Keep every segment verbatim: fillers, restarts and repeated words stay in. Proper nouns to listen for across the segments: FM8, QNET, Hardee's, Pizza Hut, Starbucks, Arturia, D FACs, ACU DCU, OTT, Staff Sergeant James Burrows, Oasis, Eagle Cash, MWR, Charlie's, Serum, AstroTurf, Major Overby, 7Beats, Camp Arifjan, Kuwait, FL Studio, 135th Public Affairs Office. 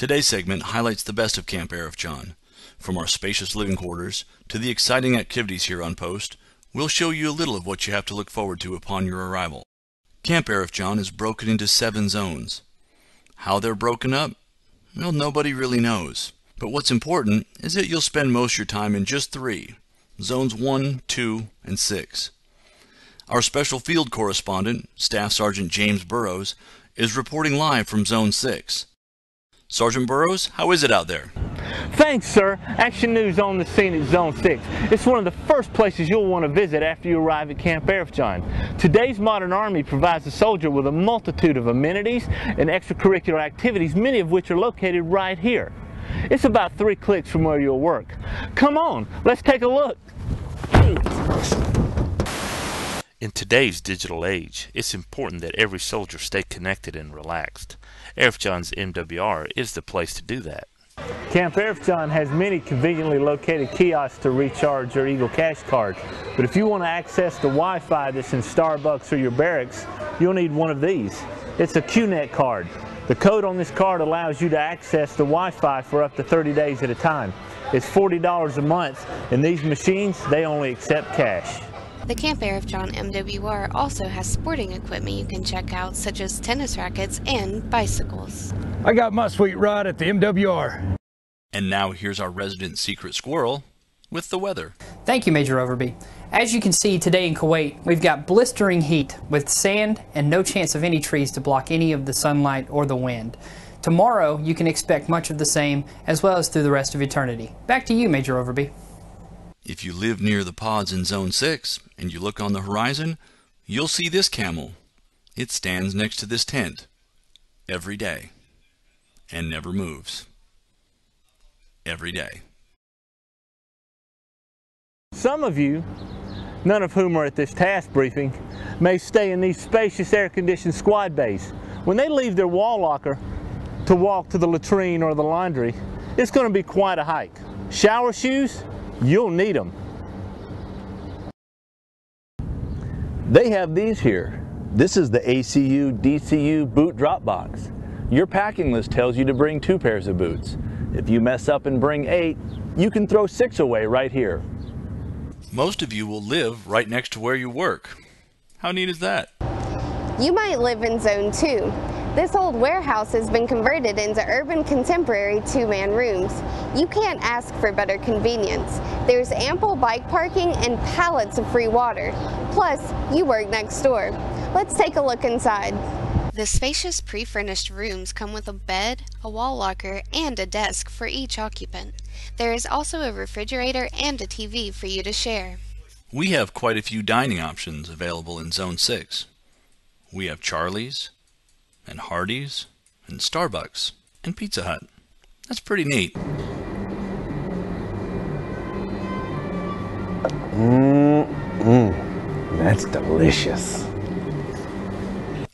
Today's segment highlights the best of Camp Arifjan. From our spacious living quarters to the exciting activities here on post, we'll show you a little of what you have to look forward to upon your arrival. Camp Arifjan is broken into seven zones. How they're broken up? Well, nobody really knows. But what's important is that you'll spend most of your time in just three, zones one, two, and six. Our special field correspondent, Staff Sergeant James Burrows, is reporting live from Zone six. Sergeant Burrows, how is it out there? Thanks, sir. Action News on the scene at Zone six. It's one of the first places you'll want to visit after you arrive at Camp Arifjan. Today's modern army provides the soldier with a multitude of amenities and extracurricular activities, many of which are located right here. It's about three clicks from where you'll work. Come on, let's take a look. In today's digital age, it's important that every soldier stay connected and relaxed. Arifjan's M W R is the place to do that. Camp Arifjan has many conveniently located kiosks to recharge your Eagle Cash card, but if you want to access the Wi-Fi that's in Starbucks or your barracks, you'll need one of these. It's a Q net card. The code on this card allows you to access the Wi-Fi for up to thirty days at a time. It's forty dollars a month, and these machines, they only accept cash. The Camp Arifjan M W R also has sporting equipment you can check out, such as tennis rackets and bicycles. I got my sweet ride at the M W R. And now here's our resident secret squirrel with the weather. Thank you, Major Overby. As you can see today in Kuwait, we've got blistering heat with sand and no chance of any trees to block any of the sunlight or the wind. Tomorrow, you can expect much of the same, as well as through the rest of eternity. Back to you, Major Overby. If you live near the pods in Zone six and you look on the horizon, you'll see this camel. It stands next to this tent every day and never moves. Every day. Some of you, none of whom are at this task briefing, may stay in these spacious air-conditioned squad bays. When they leave their wall locker to walk to the latrine or the laundry, it's going to be quite a hike. Shower shoes? You'll need them. They have these here. This is the A C U D C U boot drop box. Your packing list tells you to bring two pairs of boots. If you mess up and bring eight, you can throw six away right here. Most of you will live right next to where you work. How neat is that? You might live in Zone two. This old warehouse has been converted into urban contemporary two-man rooms. You can't ask for better convenience. There's ample bike parking and pallets of free water. Plus, you work next door. Let's take a look inside. The spacious pre-furnished rooms come with a bed, a wall locker, and a desk for each occupant. There is also a refrigerator and a T V for you to share. We have quite a few dining options available in Zone six. We have Charlie's, and Hardee's, and Starbucks, and Pizza Hut. That's pretty neat. Mm-mm. That's delicious.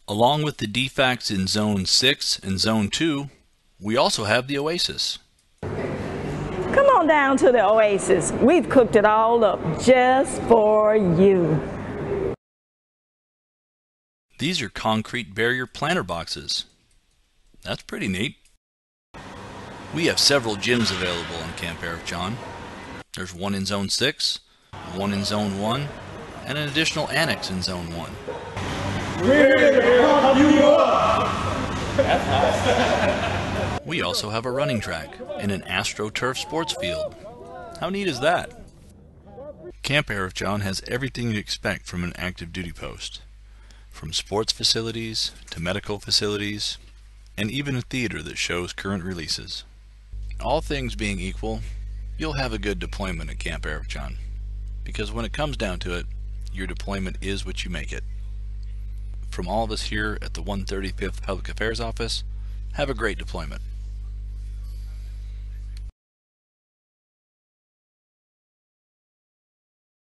Along with the D FACs in Zone six and Zone two, we also have the Oasis. Come on down to the Oasis. We've cooked it all up just for you. These are concrete barrier planter boxes. That's pretty neat. We have several gyms available on Camp Arifjan. There's one in Zone six, one in Zone one, and an additional annex in Zone one. We also have a running track and an AstroTurf sports field. How neat is that? Camp Arifjan has everything you'd expect from an active duty post. From sports facilities to medical facilities, and even a theater that shows current releases. All things being equal, you'll have a good deployment at Camp Arifjan, because when it comes down to it, your deployment is what you make it. From all of us here at the one thirty-fifth Public Affairs Office, have a great deployment.